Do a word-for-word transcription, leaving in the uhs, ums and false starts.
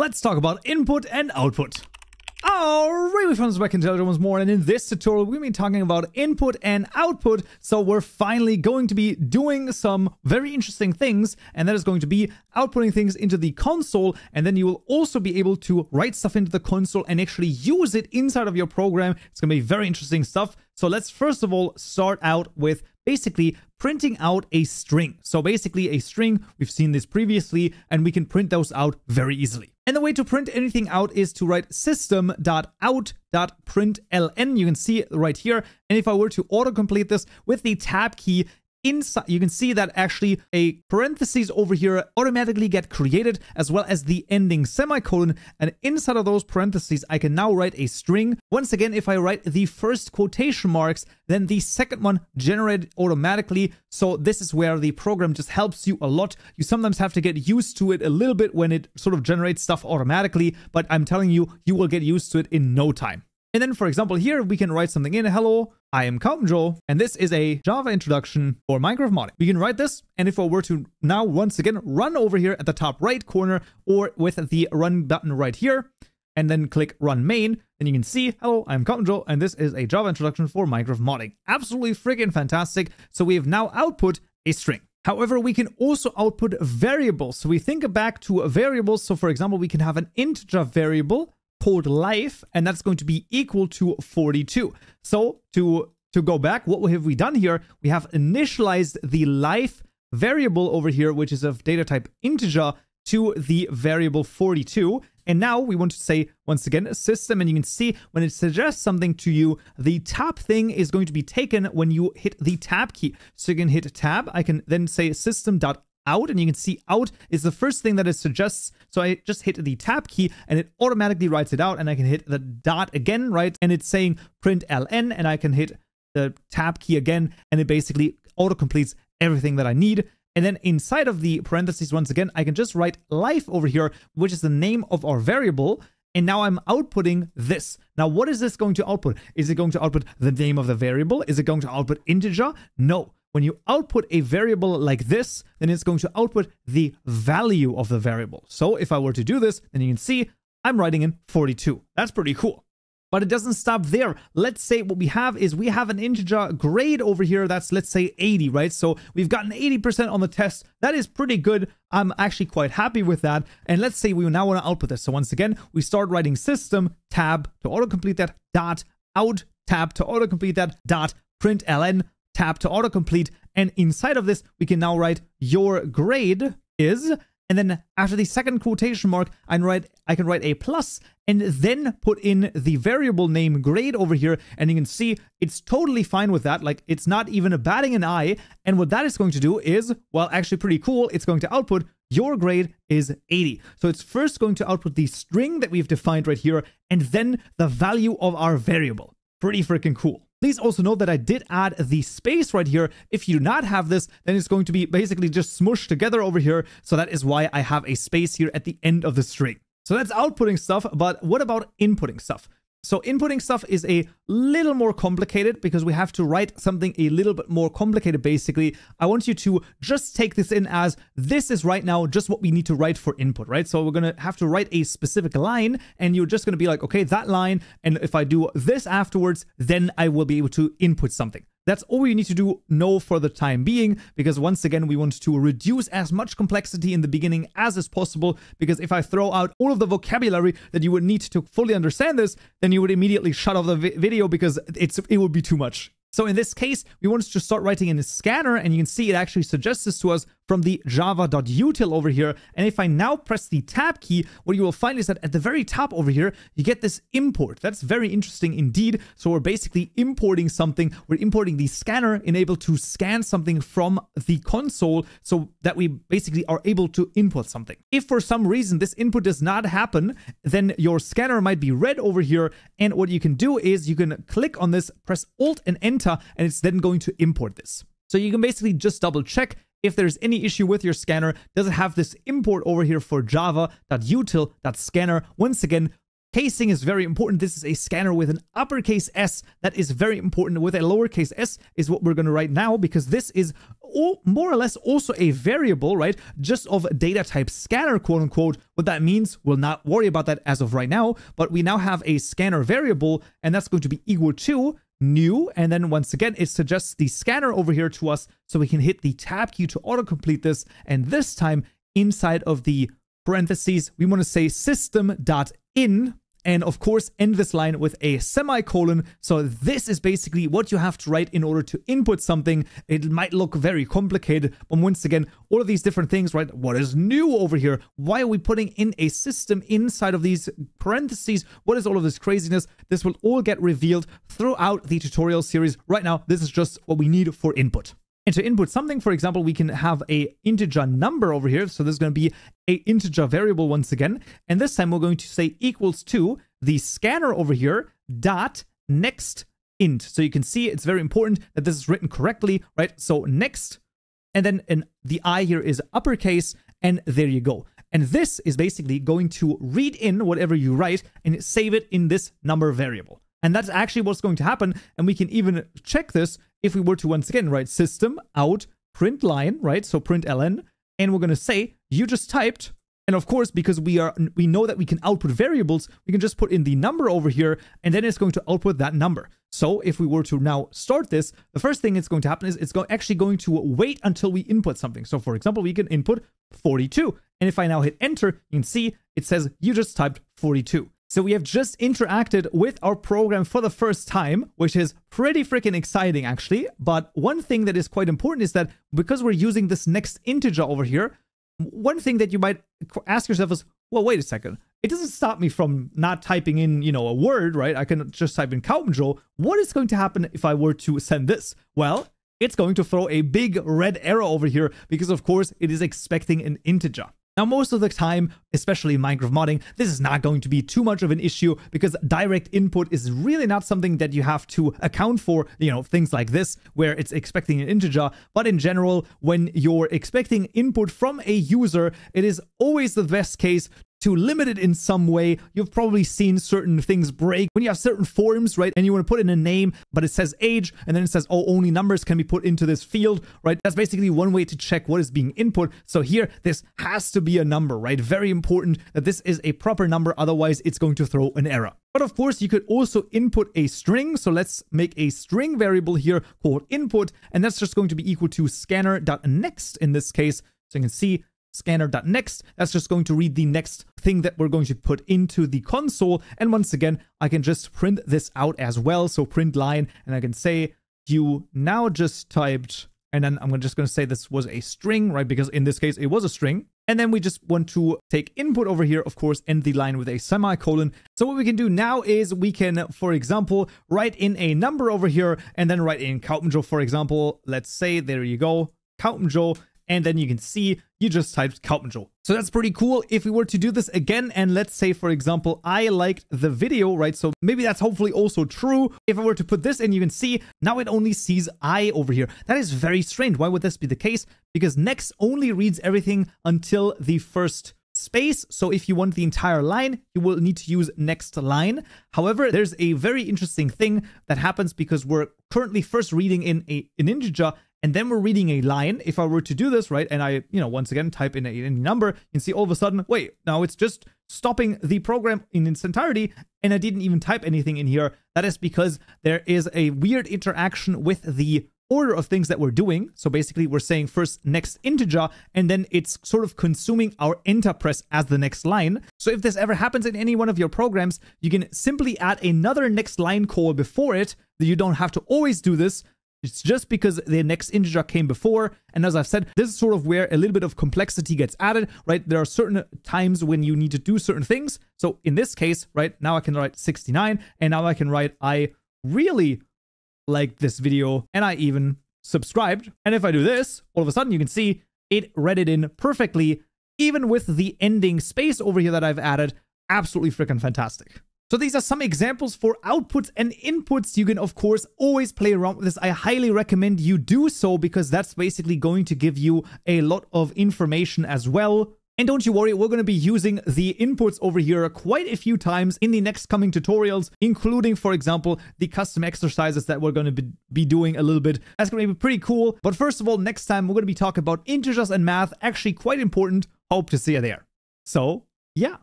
let's talk about input and output. Alright, we found this back in Java once more, and in this tutorial we're going to be talking about input and output. So we're finally going to be doing some very interesting things, and that is going to be outputting things into the console, and then you will also be able to write stuff into the console and actually use it inside of your program. It's going to be very interesting stuff. So let's first of all start out with basically printing out a string. So basically a string, we've seen this previously, and we can print those out very easily. And the way to print anything out is to write system dot out dot println. You can see it right here. And if I were to autocomplete this with the tab key inside, you can see that actually a parentheses over here automatically get created, as well as the ending semicolon. And inside of those parentheses, I can now write a string. Once again, if I write the first quotation marks, then the second one generated automatically. So this is where the program just helps you a lot. You sometimes have to get used to it a little bit when it sort of generates stuff automatically, but I'm telling you, you will get used to it in no time. And then, for example, here we can write something in. Hello, I am Kaupenjoe, and this is a Java introduction for Minecraft modding. We can write this, and if I were to now once again run over here at the top right corner, or with the run button right here, and then click run main, and you can see, hello, I'm Kaupenjoe, and this is a Java introduction for Minecraft modding. Absolutely freaking fantastic. So we have now output a string. However, we can also output variables. So we think back to variables. So for example, we can have an integer variable called life, and that's going to be equal to forty-two. So to to go back, what have we done here? We have initialized the life variable over here, which is of data type integer, to the variable forty-two. And now we want to say, once again, system, and you can see when it suggests something to you, the top thing is going to be taken when you hit the tab key. So you can hit tab, I can then say system dot out, and you can see out is the first thing that it suggests. So I just hit the tab key and it automatically writes it out, and I can hit the dot again, right? And it's saying println, and I can hit the tab key again, and it basically autocompletes everything that I need. And then inside of the parentheses, once again, I can just write life over here, which is the name of our variable. And now I'm outputting this. Now, what is this going to output? Is it going to output the name of the variable? Is it going to output integer? No. When you output a variable like this, then it's going to output the value of the variable. So if I were to do this, then you can see I'm writing in forty-two. That's pretty cool. But it doesn't stop there. Let's say what we have is we have an integer grade over here. That's, let's say, eighty, right? So we've gotten eighty percent on the test. That is pretty good. I'm actually quite happy with that. And let's say we now want to output this. So once again, we start writing system tab to autocomplete that dot out tab to autocomplete that dot println tab to autocomplete, and inside of this we can now write your grade is, and then after the second quotation mark I can write I can write a plus and then put in the variable name grade over here, and you can see it's totally fine with that. Like, it's not even a batting an eye. And what that is going to do is, well, actually pretty cool. It's going to output your grade is eighty. So it's first going to output the string that we've defined right here, and then the value of our variable. Pretty freaking cool. Please also note that I did add the space right here. If you do not have this, then it's going to be basically just smushed together over here. So that is why I have a space here at the end of the string. So that's outputting stuff, but what about inputting stuff? So inputting stuff is a little more complicated because we have to write something a little bit more complicated. Basically, I want you to just take this in as this is right now just what we need to write for input, right? So we're going to have to write a specific line, and you're just going to be like, okay, that line. And if I do this afterwards, then I will be able to input something. That's all you need to do, no, for the time being, because once again, we want to reduce as much complexity in the beginning as is possible, because if I throw out all of the vocabulary that you would need to fully understand this, then you would immediately shut off the vi- video because it's it would be too much. So in this case, we wanted to start writing in a scanner, and you can see it actually suggests this to us from the java.util over here. And if I now press the tab key, what you will find is that at the very top over here, you get this import. That's very interesting indeed. So we're basically importing something. We're importing the scanner, enabled to scan something from the console, so that we basically are able to input something. If for some reason this input does not happen, then your scanner might be red over here. And what you can do is you can click on this, press Alt and Enter, and it's then going to import this. So you can basically just double check if there's any issue with your scanner. Does it have this import over here for java.util.scanner? Once again, casing is very important. This is a scanner with an uppercase S. That is very important. With a lowercase s is what we're going to write now, because this is all more or less also a variable, right? Just of data type scanner, quote unquote. What that means, we'll not worry about that as of right now, but we now have a scanner variable, and that's going to be equal to new. And then once again, it suggests the scanner over here to us, so we can hit the tab key to autocomplete this. And this time inside of the parentheses, we want to say system.in. And of course, end this line with a semicolon. So this is basically what you have to write in order to input something. It might look very complicated, but once again, all of these different things, right? What is new over here? Why are we putting in a system inside of these parentheses? What is all of this craziness? This will all get revealed throughout the tutorial series. Right now, this is just what we need for input. And to input something, for example, we can have a integer number over here. So there's going to be a integer variable once again. And this time we're going to say equals to the scanner over here dot next int. So you can see it's very important that this is written correctly, right? So next, and then and the I here is uppercase, and there you go. And this is basically going to read in whatever you write and save it in this number variable. And that's actually what's going to happen. And we can even check this if we were to once again write system out println, right? So println, and we're going to say you just typed. And of course, because we are we know that we can output variables, we can just put in the number over here, and then it's going to output that number. So if we were to now start this, the first thing that's going to happen is it's go actually going to wait until we input something. So for example, we can input forty-two. And if I now hit enter, you can see it says you just typed forty-two. So we have just interacted with our program for the first time, which is pretty freaking exciting actually. But one thing that is quite important is that because we're using this next integer over here, one thing that you might ask yourself is, well, wait a second. It doesn't stop me from not typing in, you know, a word, right? I can just type in Kaupenjoe. What is going to happen if I were to send this? Well, it's going to throw a big red arrow over here because of course it is expecting an integer. Now, most of the time, especially in Minecraft modding, this is not going to be too much of an issue because direct input is really not something that you have to account for, you know, things like this, where it's expecting an integer. But in general, when you're expecting input from a user, it is always the best case to limit it in some way. You've probably seen certain things break when you have certain forms, right? And you want to put in a name, but it says age, and then it says, oh, only numbers can be put into this field, right? That's basically one way to check what is being input. So here, this has to be a number, right? Very important that this is a proper number. Otherwise, it's going to throw an error. But of course, you could also input a string. So let's make a string variable here called input, and that's just going to be equal to scanner.next in this case. So you can see scanner.next, that's just going to read the next thing that we're going to put into the console. And once again, I can just print this out as well. So print line, and I can say, you now just typed, and then I'm just going to say this was a string, right? Because in this case, it was a string. And then we just want to take input over here, of course, end the line with a semicolon. So what we can do now is we can, for example, write in a number over here, and then write in Kaupenjoe, for example. Let's say, there you go, Kaupenjoe. And then you can see you just typed Kaupenjoe. So that's pretty cool. If we were to do this again, and let's say, for example, I liked the video, right? So maybe that's hopefully also true. If I were to put this in, you can see now it only sees I over here. That is very strange. Why would this be the case? Because next only reads everything until the first space. So if you want the entire line, you will need to use next line. However, there's a very interesting thing that happens because we're currently first reading in a, an integer, and then we're reading a line. If I were to do this, right, and I, you know, once again, type in a, a number, you can see all of a sudden, wait, now it's just stopping the program in its entirety, and I didn't even type anything in here. That is because there is a weird interaction with the order of things that we're doing. So basically, we're saying first next integer, and then it's sort of consuming our enter press as the next line. So if this ever happens in any one of your programs, you can simply add another next line call before it. You don't have to always do this. It's just because the next integer came before. And as I've said, this is sort of where a little bit of complexity gets added, right? There are certain times when you need to do certain things. So in this case, right now I can write sixty-nine, and now I can write, I really liked this video and I even subscribed. And if I do this, all of a sudden you can see it read it in perfectly, even with the ending space over here that I've added. Absolutely freaking fantastic. So these are some examples for outputs and inputs. You can, of course, always play around with this. I highly recommend you do so because that's basically going to give you a lot of information as well. And don't you worry, we're going to be using the inputs over here quite a few times in the next coming tutorials, including, for example, the custom exercises that we're going to be, be doing a little bit. That's going to be pretty cool. But first of all, next time, we're going to be talking about integers and math. Actually, quite important. Hope to see you there. So, yeah.